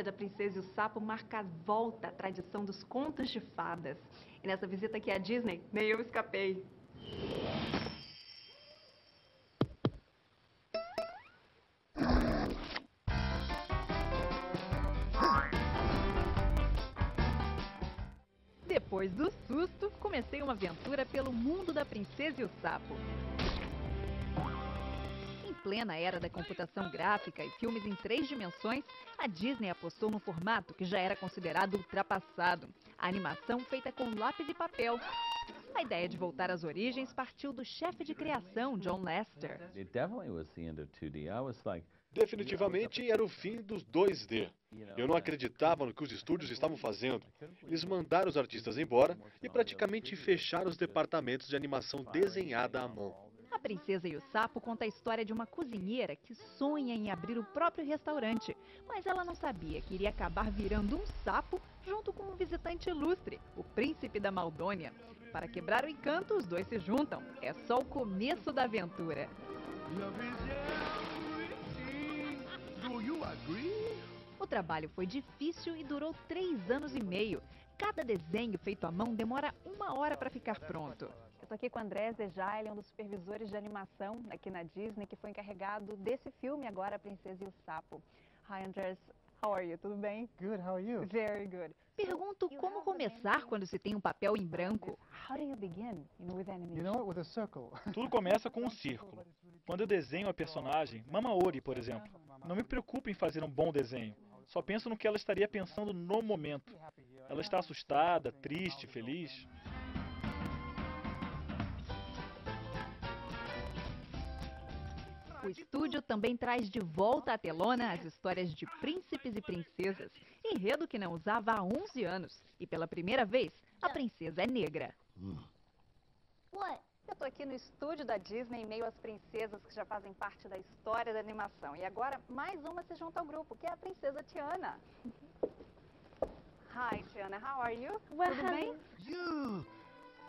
história da Princesa e o Sapo marca a volta à tradição dos contos de fadas. E nessa visita aqui à Disney, nem eu escapei. Depois do susto, comecei uma aventura pelo mundo da Princesa e o Sapo. Em plena era da computação gráfica e filmes em 3 dimensões, a Disney apostou num formato que já era considerado ultrapassado, a animação feita com lápis e papel. A ideia de voltar às origens partiu do chefe de criação, John Lasseter. Definitivamente era o fim dos 2D. Eu não acreditava no que os estúdios estavam fazendo. Eles mandaram os artistas embora e praticamente fecharam os departamentos de animação desenhada à mão. A Princesa e o Sapo conta a história de uma cozinheira que sonha em abrir o próprio restaurante, mas ela não sabia que iria acabar virando um sapo junto com um visitante ilustre, o príncipe da Maldônia. Para quebrar o encanto, os dois se juntam. É só o começo da aventura. O trabalho foi difícil e durou 3 anos e meio. Cada desenho feito à mão demora 1 hora para ficar pronto. Eu estou aqui com o Andrés, ele é um dos supervisores de animação aqui na Disney, que foi encarregado desse filme agora, A Princesa e o Sapo. Hi, Andrés. How are you? Tudo bem? Good, how are you? Very good. Pergunto como começar quando se tem um papel em branco. How do you begin with animation? You know, with a circle. Tudo começa com um círculo. Quando eu desenho a personagem, mama Ori, por exemplo, não me preocupo em fazer um bom desenho. Só penso no que ela estaria pensando no momento. Ela está assustada, triste, feliz. O estúdio também traz de volta à telona as histórias de príncipes e princesas, enredo que não usava há 11 anos. E pela primeira vez, a princesa é negra. Eu estou aqui no estúdio da Disney, em meio às princesas que já fazem parte da história da animação. E agora, mais uma se junta ao grupo, que é a princesa Tiana. Hi, Tiana. How are you? Well, tudo bem? You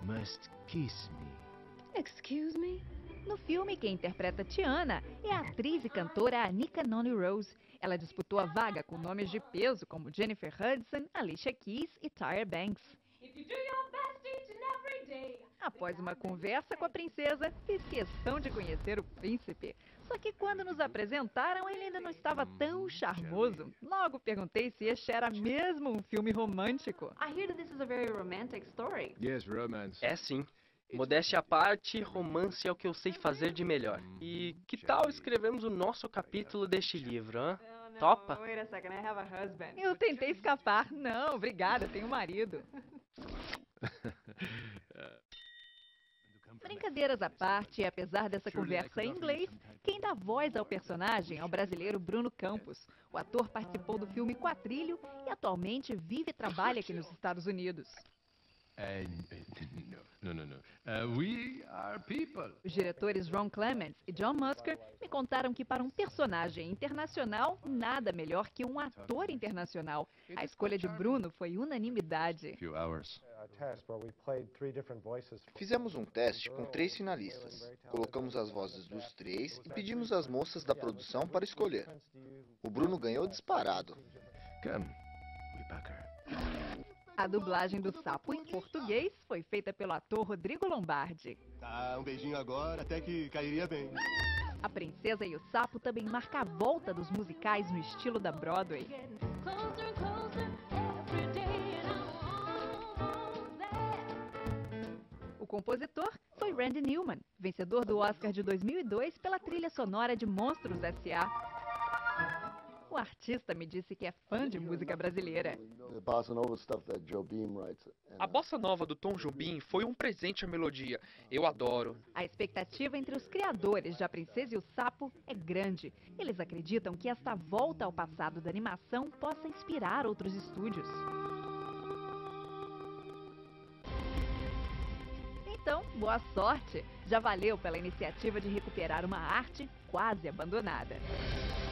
must kiss me. Excuse me? No filme, quem interpreta Tiana é a atriz e cantora Anika Noni Rose. Ela disputou a vaga com nomes de peso como Jennifer Hudson, Alicia Keys e Tyra Banks. Após uma conversa com a princesa, fiz questão de conhecer o príncipe. Só que quando nos apresentaram, ele ainda não estava tão charmoso. Logo perguntei se este era mesmo um filme romântico. I hear that this is a very romantic story. Yes, romance. É sim. Modéstia à parte, romance é o que eu sei fazer de melhor. E que tal escrevemos o nosso capítulo deste livro, hã? Topa? Eu tentei escapar. Não, obrigada, tenho um marido. Brincadeiras à parte, e apesar dessa conversa em inglês, quem dá voz ao personagem é o brasileiro Bruno Campos. O ator participou do filme Quatrilho e atualmente vive e trabalha aqui nos Estados Unidos. We are people. Os diretores Ron Clements e John Musker me contaram que para um personagem internacional, nada melhor que um ator internacional. A escolha de Bruno foi unanimidade. Fizemos um teste com 3 finalistas. Colocamos as vozes dos 3 e pedimos às moças da produção para escolher. O Bruno ganhou disparado. Come, we back her. A dublagem do sapo em português foi feita pelo ator Rodrigo Lombardi. Tá, um beijinho agora, até que cairia bem. A Princesa e o Sapo também marca a volta dos musicais no estilo da Broadway. O compositor foi Randy Newman, vencedor do Oscar de 2002 pela trilha sonora de Monstros S.A. O artista me disse que é fã de música brasileira. A bossa nova do Tom Jobim foi um presente à melodia. Eu adoro. A expectativa entre os criadores de A Princesa e o Sapo é grande. Eles acreditam que esta volta ao passado da animação possa inspirar outros estúdios. Então, boa sorte! Já valeu pela iniciativa de recuperar uma arte quase abandonada.